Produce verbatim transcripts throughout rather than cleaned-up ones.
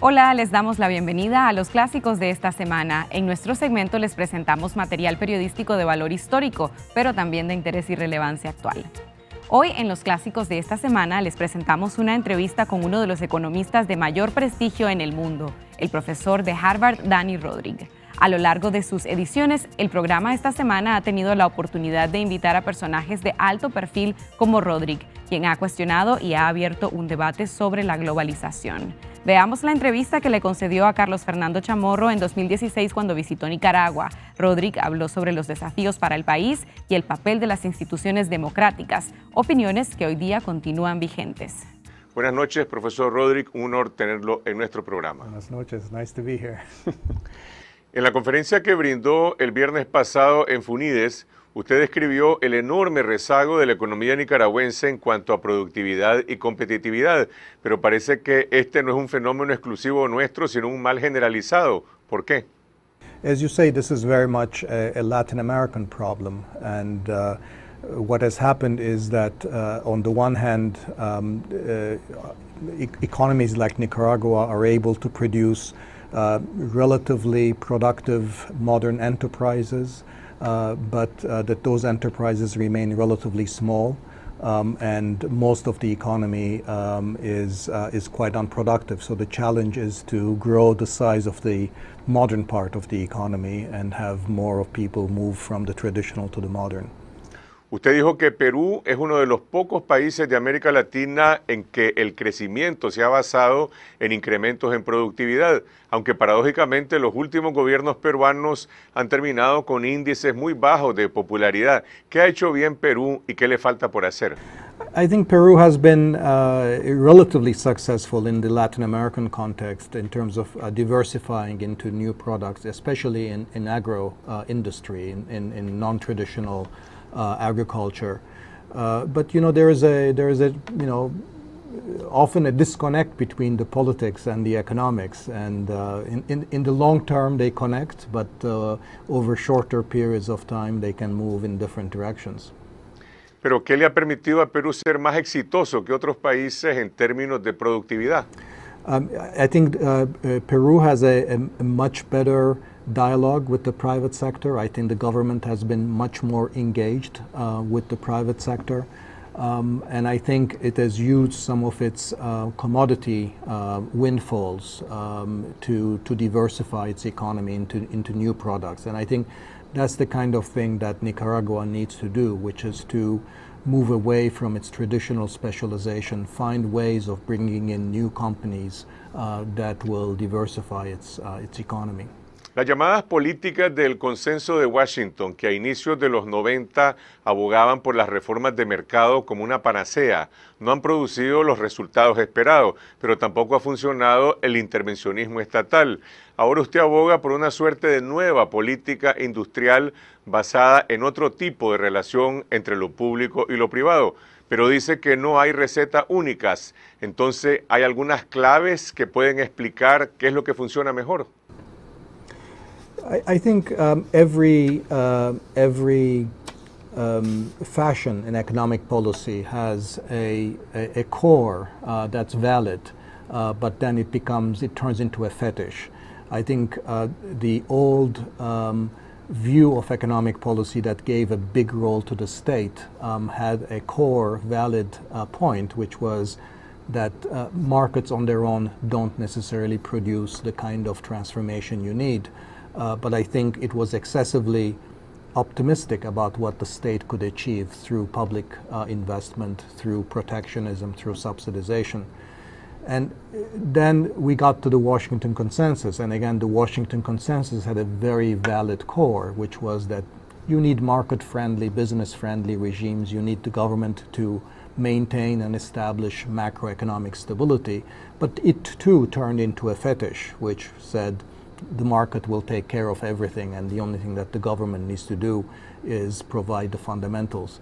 Hola, les damos la bienvenida a los clásicos de esta semana. En nuestro segmento les presentamos material periodístico de valor histórico, pero también de interés y relevancia actual. Hoy en los clásicos de esta semana les presentamos una entrevista con uno de los economistas de mayor prestigio en el mundo, el profesor de Harvard, Dani Rodrik. A lo largo de sus ediciones, el programa esta semana ha tenido la oportunidad de invitar a personajes de alto perfil como Rodrik, quien ha cuestionado y ha abierto un debate sobre la globalización. Veamos la entrevista que le concedió a Carlos Fernando Chamorro en dos mil dieciséis cuando visitó Nicaragua. Rodrik habló sobre los desafíos para el país y el papel de las instituciones democráticas, opiniones que hoy día continúan vigentes. Buenas noches, profesor Rodrik, un honor tenerlo en nuestro programa. Buenas noches, nice to be here. En la conferencia que brindó el viernes pasado en Funides, usted describió el enorme rezago de la economía nicaragüense en cuanto a productividad y competitividad, pero parece que este no es un fenómeno exclusivo nuestro, sino un mal generalizado. ¿Por qué? As you say, this is very much a, a Latin American problem, and uh, what has happened is that uh, on the one hand, um, uh, e- economies like Nicaragua are able to produce Uh, relatively productive modern enterprises, uh, but uh, that those enterprises remain relatively small, um, and most of the economy um, is uh, is quite unproductive. So the challenge is to grow the size of the modern part of the economy and have more of people move from the traditional to the modern. Usted dijo que Perú es uno de los pocos países de América Latina en que el crecimiento se ha basado en incrementos en productividad, aunque paradójicamente los últimos gobiernos peruanos han terminado con índices muy bajos de popularidad. ¿Qué ha hecho bien Perú y qué le falta por hacer? I think Peru has been uh, relatively successful in the Latin American context in terms of uh, diversifying into new products, especially in, in agro uh, industry, in, in, in non-traditional uh, agriculture. Uh, but you know, there is a there is a you know often a disconnect between the politics and the economics, and uh, in, in in the long term they connect, but uh, over shorter periods of time they can move in different directions. Pero ¿qué le ha permitido a Perú ser más exitoso que otros países en términos de productividad? Um, I think uh, uh, Peru has a, a, a much better dialogue with the private sector. I think the government has been much more engaged uh, with the private sector. Um, and I think it has used some of its uh, commodity uh, windfalls um, to, to diversify its economy into, into new products. And I think that's the kind of thing that Nicaragua needs to do, which is to move away from its traditional specialization, find ways of bringing in new companies uh, that will diversify its, uh, its economy. Las llamadas políticas del consenso de Washington, que a inicios de los noventa abogaban por las reformas de mercado como una panacea, no han producido los resultados esperados, pero tampoco ha funcionado el intervencionismo estatal. Ahora usted aboga por una suerte de nueva política industrial basada en otro tipo de relación entre lo público y lo privado, pero dice que no hay recetas únicas. Entonces, ¿hay algunas claves que pueden explicar qué es lo que funciona mejor? I, I think um, every uh, every um, fashion in economic policy has a a, a core uh, that's valid, uh, but then it becomes it turns into a fetish. I think uh, the old um, view of economic policy that gave a big role to the state um, had a core valid uh, point, which was that uh, markets on their own don't necessarily produce the kind of transformation you need. Uh, but I think it was excessively optimistic about what the state could achieve through public uh, investment, through protectionism, through subsidization. And then we got to the Washington Consensus, and again the Washington Consensus had a very valid core, which was that you need market-friendly, business-friendly regimes, you need the government to maintain and establish macroeconomic stability, but it too turned into a fetish, which said, the market will take care of everything, and the only thing that the government needs to do is provide the fundamentals.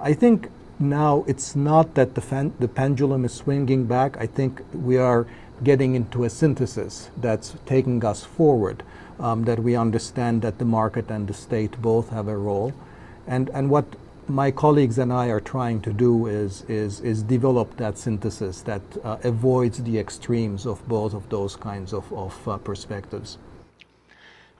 I think now it's not that the, the pendulum is swinging back. I think we are getting into a synthesis that's taking us forward, um, that we understand that the market and the state both have a role. And, and what my colleagues and I are trying to do is, is, is develop that synthesis that uh, avoids the extremes of both of those kinds of, of uh, perspectives.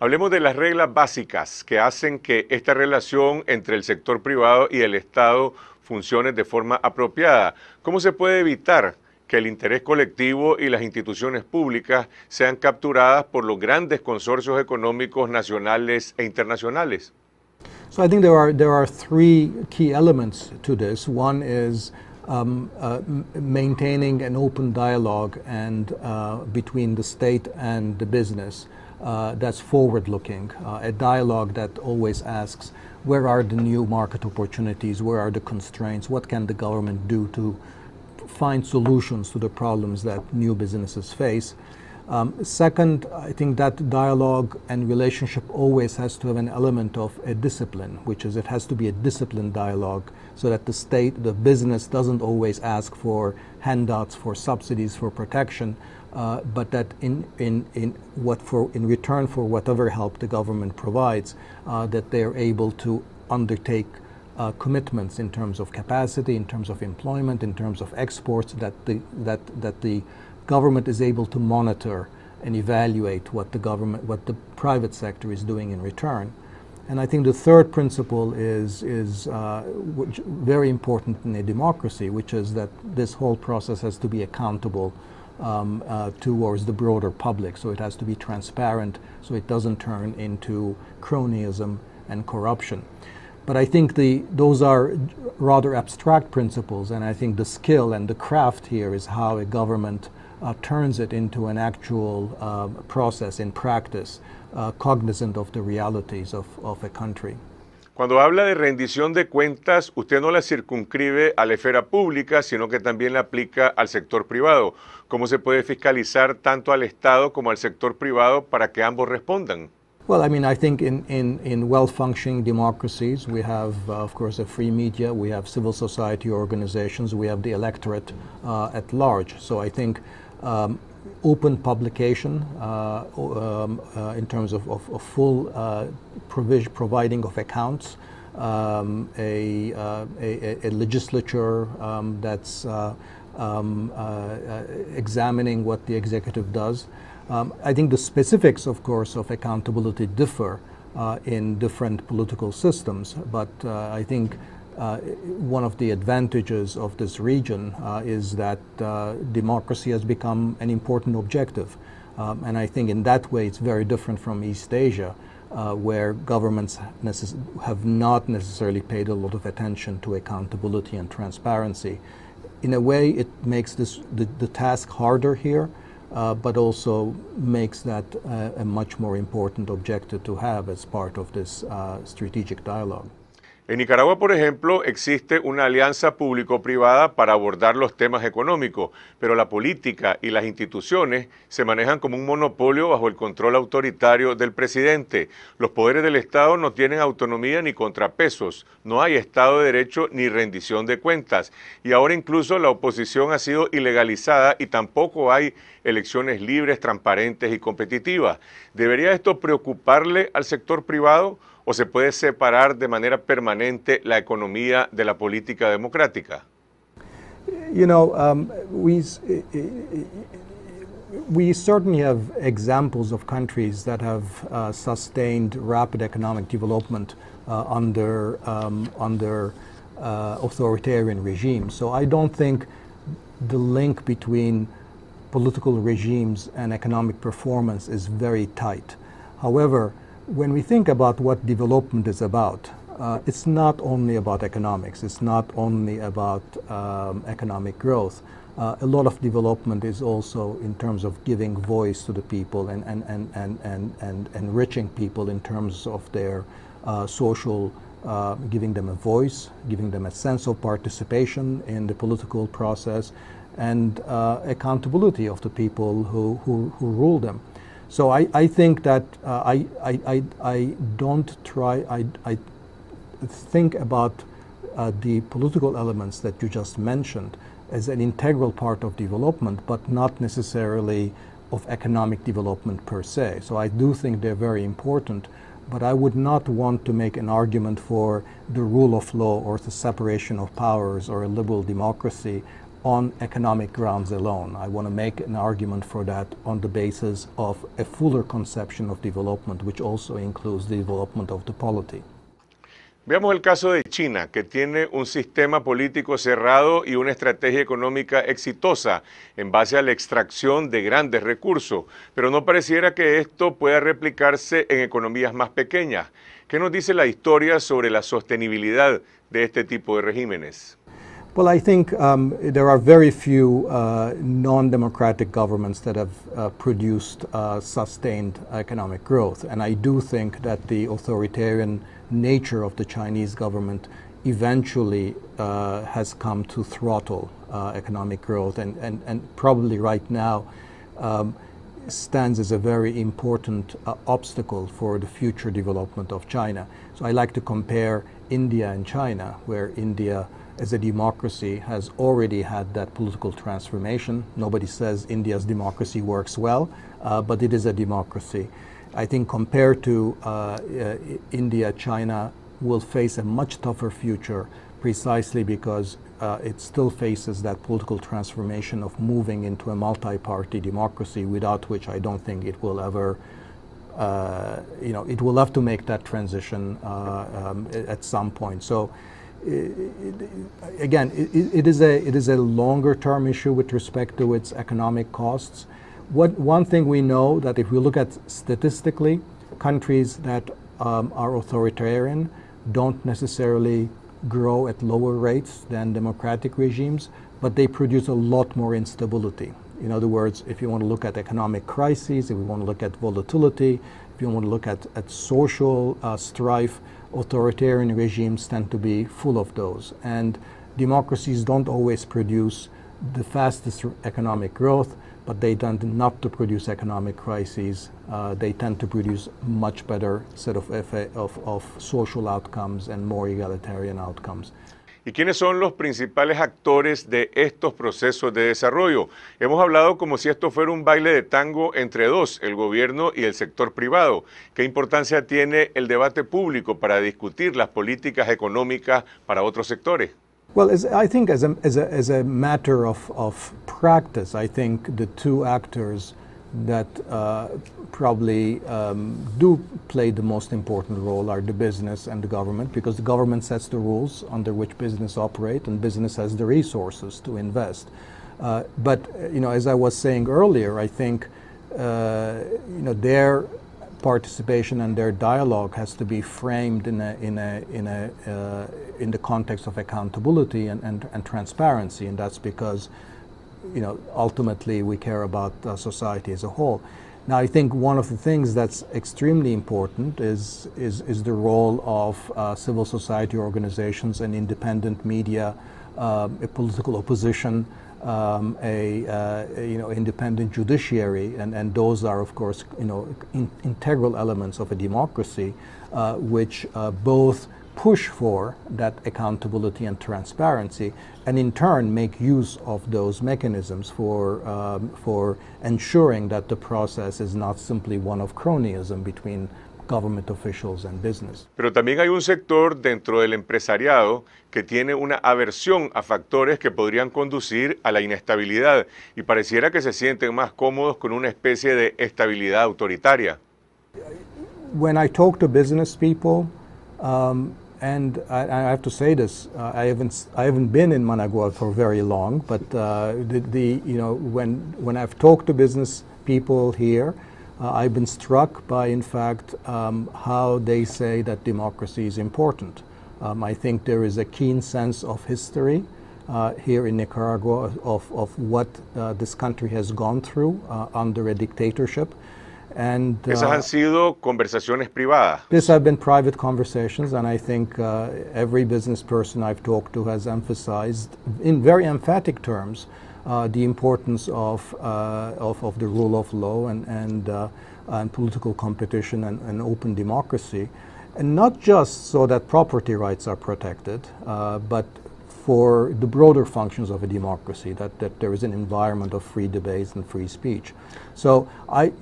Hablemos de las reglas básicas que hacen que esta relación entre el sector privado y el Estado funcione de forma apropiada. ¿Cómo se puede evitar que el interés colectivo y las instituciones públicas sean capturadas por los grandes consorcios económicos nacionales e internacionales? So I think there are there are three key elements to this. One is um, uh, maintaining an open dialogue and uh, between the state and the business uh, that's forward-looking, uh, a dialogue that always asks, where are the new market opportunities, where are the constraints, what can the government do to find solutions to the problems that new businesses face. Um, second, I think that dialogue and relationship always has to have an element of a discipline, which is it has to be a disciplined dialogue so that the state, the business doesn't always ask for handouts, for subsidies, for protection, uh, but that in, in, in, what for, in return for whatever help the government provides, uh, that they are able to undertake Uh, commitments in terms of capacity, in terms of employment, in terms of exports, that the, that, that the government is able to monitor and evaluate what the government, what the private sector is doing in return. And I think the third principle is, is uh, which very important in a democracy, which is that this whole process has to be accountable um, uh, towards the broader public. So it has to be transparent, so it doesn't turn into cronyism and corruption. But I think the, those are rather abstract principles, and I think the skill and the craft here is how a government uh, turns it into an actual uh, process in practice, uh, cognizant of the realities of, of a country. Cuando habla de rendición de cuentas, usted no la circunscribe a la esfera pública, sino que también la aplica al sector privado. ¿Cómo se puede fiscalizar tanto al Estado como al sector privado para que ambos respondan? Well, I mean, I think in, in, in well-functioning democracies, we have, uh, of course, a free media, we have civil society organizations, we have the electorate uh, at large. So I think um, open publication uh, um, uh, in terms of, of, of full uh, provision, providing of accounts, um, a, uh, a, a legislature um, that's uh, um, uh, examining what the executive does. Um, I think the specifics, of course, of accountability differ uh, in different political systems, but uh, I think uh, one of the advantages of this region uh, is that uh, democracy has become an important objective. Um, and I think in that way it's very different from East Asia, uh, where governments have not necessarily paid a lot of attention to accountability and transparency. In a way, it makes this, the, the task harder here, Uh, but also makes that uh, a much more important objective to have as part of this uh, strategic dialogue. En Nicaragua, por ejemplo, existe una alianza público-privada para abordar los temas económicos, pero la política y las instituciones se manejan como un monopolio bajo el control autoritario del presidente. Los poderes del Estado no tienen autonomía ni contrapesos, no hay Estado de Derecho ni rendición de cuentas, y ahora incluso la oposición ha sido ilegalizada y tampoco hay elecciones libres, transparentes y competitivas. ¿Debería esto preocuparle al sector privado? ¿O se puede separar de manera permanente la economía de la política democrática? You know, um, we, we certainly have examples of countries that have uh, sustained rapid economic development uh, under, um, under uh, authoritarian regimes. So I don't think the link between political regimes and economic performance is very tight. However, when we think about what development is about, uh, it's not only about economics, it's not only about um, economic growth. Uh, a lot of development is also in terms of giving voice to the people and, and, and, and, and, and enriching people in terms of their uh, social, uh, giving them a voice, giving them a sense of participation in the political process, and uh, accountability of the people who, who, who rule them. So I, I think that uh, I, I, I don't try, I, I think about uh, the political elements that you just mentioned as an integral part of development, but not necessarily of economic development per se. So I do think they're very important, But I would not want to make an argument for the rule of law or the separation of powers or a liberal democracy on economic grounds alone. I want to make an argument for that on the basis of a fuller conception of development, which also includes the development of the polity. Veamos el caso de China, que tiene un sistema político cerrado y una estrategia económica exitosa en base a la extracción de grandes recursos, pero no pareciera que esto pueda replicarse en economías más pequeñas. ¿Qué nos dice la historia sobre la sostenibilidad de este tipo de regímenes? Well, I think um, there are very few uh, non-democratic governments that have uh, produced uh, sustained economic growth. And I do think that the authoritarian nature of the Chinese government eventually uh, has come to throttle uh, economic growth and, and, and probably right now um, stands as a very important uh, obstacle for the future development of China. So I like to compare India and China, where India as a democracy has already had that political transformation. Nobody says India's democracy works well, uh, but it is a democracy. I think compared to uh, uh, India, China will face a much tougher future precisely because uh, it still faces that political transformation of moving into a multi-party democracy, without which I don't think it will ever uh, you know, it will have to make that transition uh, um, at some point. So. Again, it, it is a it is a longer-term issue with respect to its economic costs. What one thing we know that if we look at statistically, countries that um, are authoritarian don't necessarily grow at lower rates than democratic regimes, but they produce a lot more instability. In other words, if you want to look at economic crises, if we want to look at volatility, if you want to look at at social uh, strife. Authoritarian regimes tend to be full of those, and democracies don't always produce the fastest economic growth, but they tend not to produce economic crises. Uh, they tend to produce much better set of, of, of social outcomes and more egalitarian outcomes. ¿Y quiénes son los principales actores de estos procesos de desarrollo? Hemos hablado como si esto fuera un baile de tango entre dos, el gobierno y el sector privado. ¿Qué importancia tiene el debate público para discutir las políticas económicas para otros sectores? Well, as, I think as a, as a, as a matter of, of practice, I think the two actors that uh, probably um, do play the most important role are the business and the government, because the government sets the rules under which business operate and business has the resources to invest. Uh, but, you know, as I was saying earlier, I think, uh, you know, their participation and their dialogue has to be framed in, a, in, a, in, a, uh, in the context of accountability and, and, and transparency, and that's because you know, ultimately we care about uh, society as a whole. Now, I think one of the things that's extremely important is, is, is the role of uh, civil society organizations and independent media, uh, a political opposition, um, a, uh, a, you know, independent judiciary, and, and those are, of course, you know, in, integral elements of a democracy, uh, which uh, both push for that accountability and transparency, and in turn make use of those mechanisms for, um, for ensuring that the process is not simply one of cronyism between government officials and business. Pero también hay un sector dentro del empresariado que tiene una aversión a factores que podrían conducir a la inestabilidad y pareciera que se sienten más cómodos con una especie de estabilidad autoritaria. When I talk to business people, um, And I, I have to say this: uh, I haven't I haven't been in Managua for very long, but uh, the, the you know when when I've talked to business people here, uh, I've been struck by, in fact, um, how they say that democracy is important. Um, I think there is a keen sense of history uh, here in Nicaragua of of what uh, this country has gone through uh, under a dictatorship. And, uh, Esas han sido conversaciones privadas. These have been private conversations, and I think uh, every business person I've talked to has emphasized, in very emphatic terms, uh, the importance of, uh, of of the rule of law and and, uh, and political competition and, and open democracy, and not just so that property rights are protected, uh, but for the broader functions of a democracy, that, that there is an environment of free debates and free speech. So I,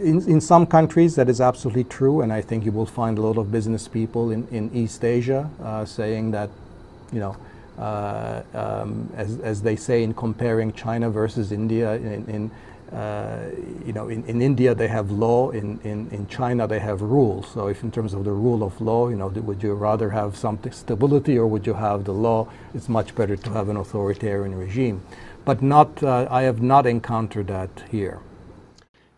in, in some countries that is absolutely true, and I think you will find a lot of business people in, in East Asia uh, saying that, you know, uh, um, as, as they say in comparing China versus India, in, in Uh, you know, in, in India they have law, in, in, in China they have rules. So if in terms of the rule of law, you know, would you rather have some stability or would you have the law? It's much better to have an authoritarian regime. But not, uh, I have not encountered that here.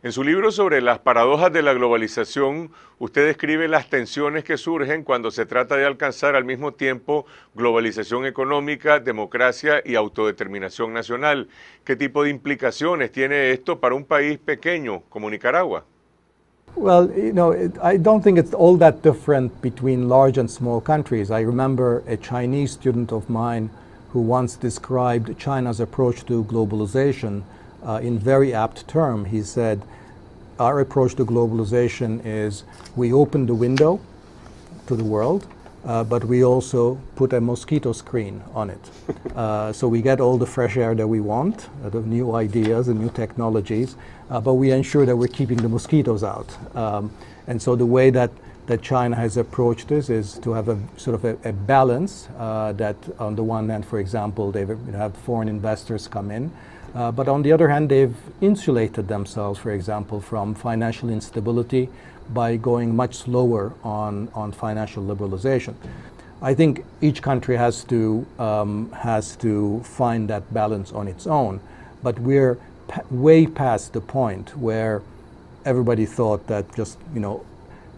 En su libro sobre las paradojas de la globalización, usted describe las tensiones que surgen cuando se trata de alcanzar al mismo tiempo globalización económica, democracia y autodeterminación nacional. ¿Qué tipo de implicaciones tiene esto para un país pequeño como Nicaragua? Well, you know, it, I don't think it's all that different between large and small countries. I remember a Chinese student of mine who once described China's approach to globalization Uh, in very apt term. He said, our approach to globalization is we open the window to the world, uh, but we also put a mosquito screen on it. Uh, so we get all the fresh air that we want, uh, the new ideas and new technologies, uh, but we ensure that we're keeping the mosquitoes out. Um, and so the way that, that China has approached this is to have a sort of a, a balance uh, that on the one hand, for example, they've you know, have foreign investors come in, Uh, but on the other hand, they've insulated themselves, for example, from financial instability by going much slower on, on financial liberalization. I think each country has to, um, has to find that balance on its own. But we're pa- way past the point where everybody thought that just, you know,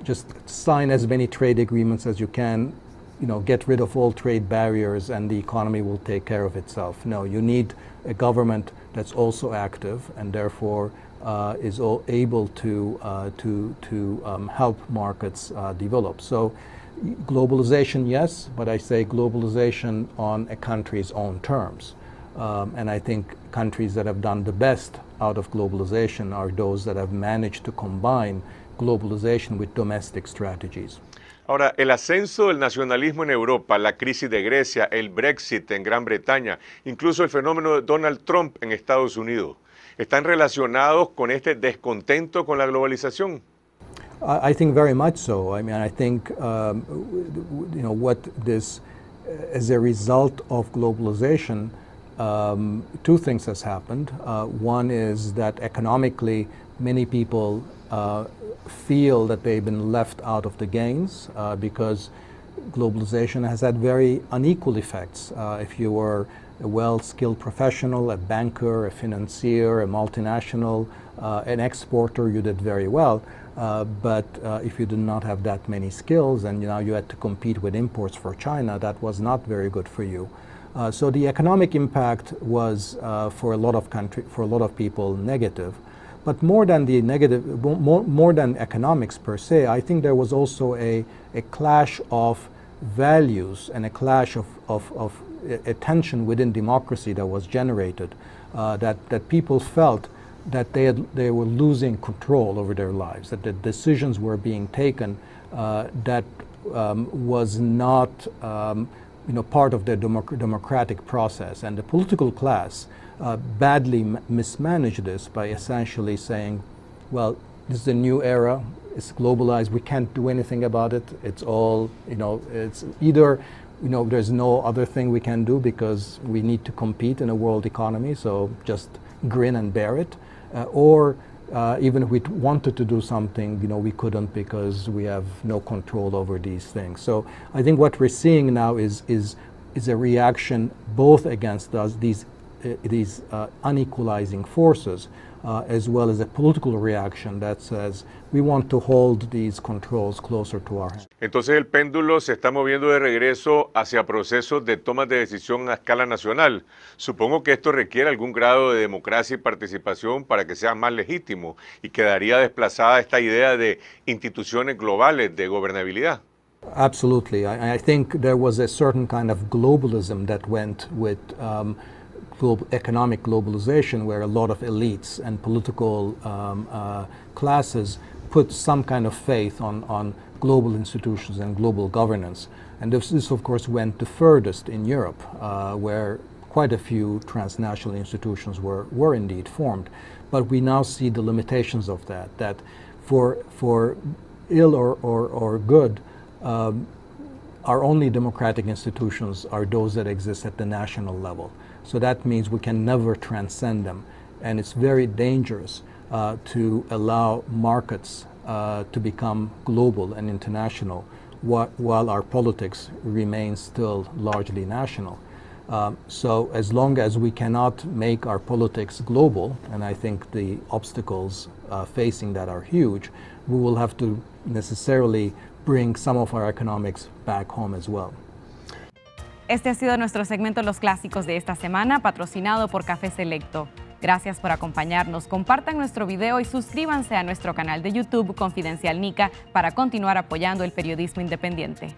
just sign as many trade agreements as you can, you know, get rid of all trade barriers and the economy will take care of itself. No, you need a government that's also active and therefore uh, is all able to, uh, to, to um, help markets uh, develop. So globalization, yes, but I say globalization on a country's own terms. Um, and I think countries that have done the best out of globalization are those that have managed to combine globalization with domestic strategies. Ahora, el ascenso del nacionalismo en Europa, la crisis de Grecia, el Brexit en Gran Bretaña, incluso el fenómeno de Donald Trump en Estados Unidos, ¿están relacionados con este descontento con la globalización? I think very much so. I mean, I think, um, you know, what this, as a result of globalization, um, two things has happened. Uh, one is that economically, many people uh, feel that they've been left out of the gains uh, because globalization has had very unequal effects. Uh, if you were a well-skilled professional, a banker, a financier, a multinational, uh, an exporter, you did very well. Uh, but uh, if you did not have that many skills and you know, you had to compete with imports for China, that was not very good for you. Uh, so the economic impact was uh, for a lot of country, for a lot of people negative. But more than the negative, more, more than economics per se, I think there was also a, a clash of values and a clash of, of, of a tension within democracy that was generated, uh, that, that people felt that they, had, they were losing control over their lives, that the decisions were being taken uh, that um, was not um, you know, part of the democ- democratic process. And the political class Uh, badly m mismanaged this by essentially saying, well, this is a new era, it's globalized, we can't do anything about it, it's all, you know, it's either, you know, there's no other thing we can do because we need to compete in a world economy, so just grin and bear it, uh, or uh, even if we wanted to do something, you know, we couldn't because we have no control over these things. So I think what we're seeing now is, is, is a reaction both against us, these these uh, unequalizing forces, uh, as well as a political reaction that says we want to hold these controls closer to our hands. Entonces el péndulo se está moviendo de regreso hacia procesos de toma de decisión a escala nacional. Supongo que esto requiere algún grado de democracia y participación para que sea más legítimo y quedaría desplazada esta idea de instituciones globales de gobernabilidad. Absolutely. I, I think there was a certain kind of globalism that went with um, Global economic globalization, where a lot of elites and political um, uh, classes put some kind of faith on, on global institutions and global governance. And this, this of course, went the furthest in Europe, uh, where quite a few transnational institutions were, were indeed formed. But we now see the limitations of that, that for, for ill or, or, or good, um, our only democratic institutions are those that exist at the national level. So that means we can never transcend them. And it's very dangerous uh, to allow markets uh, to become global and international wh while our politics remains still largely national. Um, so as long as we cannot make our politics global, and I think the obstacles uh, facing that are huge, we will have to necessarily bring some of our economics back home as well. Este ha sido nuestro segmento Los Clásicos de esta semana, patrocinado por Café Selecto. Gracias por acompañarnos. Compartan nuestro video y suscríbanse a nuestro canal de YouTube Confidencial Nica para continuar apoyando el periodismo independiente.